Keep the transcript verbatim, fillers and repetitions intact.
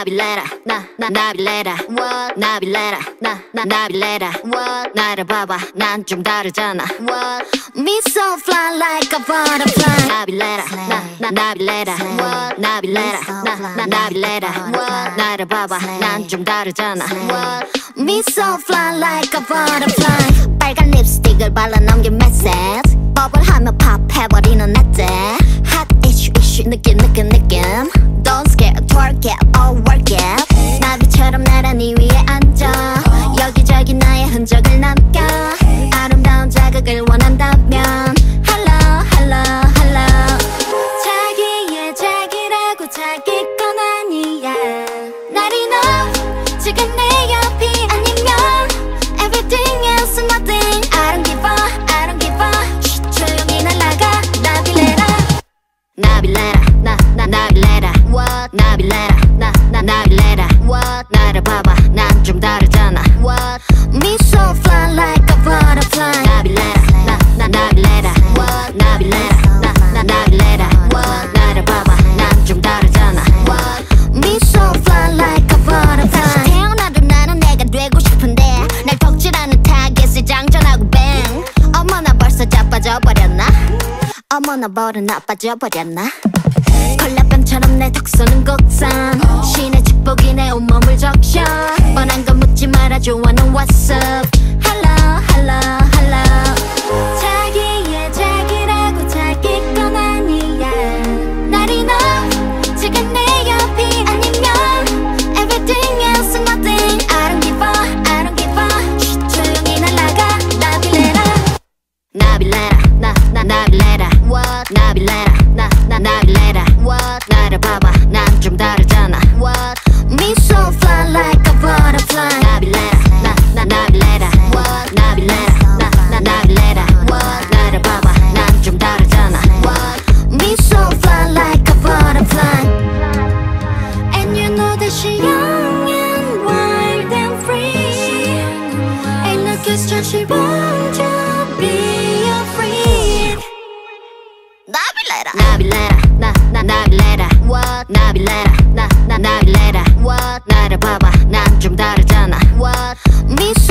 Nabillera, na na Nabillera, what? Nabillera, na na Nabillera, what? 나를 봐봐, 난 좀 다르잖아, what? Me so fly like a butterfly. Nabillera, na na Nabillera, what? Nabillera, na na Nabillera, what? 나를 봐봐, 난 좀 다르잖아, what? Me so fly like a butterfly. 빨간 립스틱을 발라 넘긴 message. 버블하며 팝해버리는 내재. Hot issue issue 느낌 느낌 느낌. Don't scare, twerk it, oh work it. 나비처럼 나란히 위에 앉아. 여기저기 나의 흔적을 남겨. 아름다운 자극을 원한다면 Hello, hello, hello. 자기의 자기라고 자기 건 아니야. Not enough, 지금 내 옆이 아니면 Everything else is nothing. I don't give up, I don't give up. 쉿, 조용히 날아가. Nabillera, Nabillera, na na Nabillera. What? Nabillera, na na Nabillera. What? 나를 봐봐, 난 좀 다르잖아. What? Me so fly like a butterfly. Nabillera, na na Nabillera. What? Nabillera, na na Nabillera. What? 나를 봐봐, 난 좀 다르잖아. What? Me so fly like a butterfly. 태어나도 나는 내가 되고 싶은데 날 덕질하는 타겟을 장전하고 뱅. 어머나 벌써 자빠져 버렸나? 어머나 버릇 나빠져 버렸나? 콜라병처럼 내 턱 쏘는 곡선. 신의 축복이 내 온몸을 적셔. 뻔한 건 묻지 말아줘. Wanna what's up? Hello, hello, hello. 자기의 자기라고 자기 건 아니야. Not enough, 지금 내 옆이 아니면 Everything else is nothing. I don't give up, I don't give up. 쉿, 조용히 날아가. Nabillera, Nabillera, na na Nabillera. What? Nabillera, na na Nabillera. What? 나를 봐봐, 난 좀 다르잖아. What? Me so fly like a butterfly. Nabillera, na na Nabillera. What? Nabillera, na na Nabillera. What? 나를 봐봐, 난 좀 다르잖아. What? Me so fly like a butterfly. And you know that she young and wild and free. And look at her, she wants to be a free. Nabillera, Nabillera, na na Nabillera. What? Nabillera, na na Nabillera. What? 나를 봐봐, 난 좀 다르잖아. What? Me so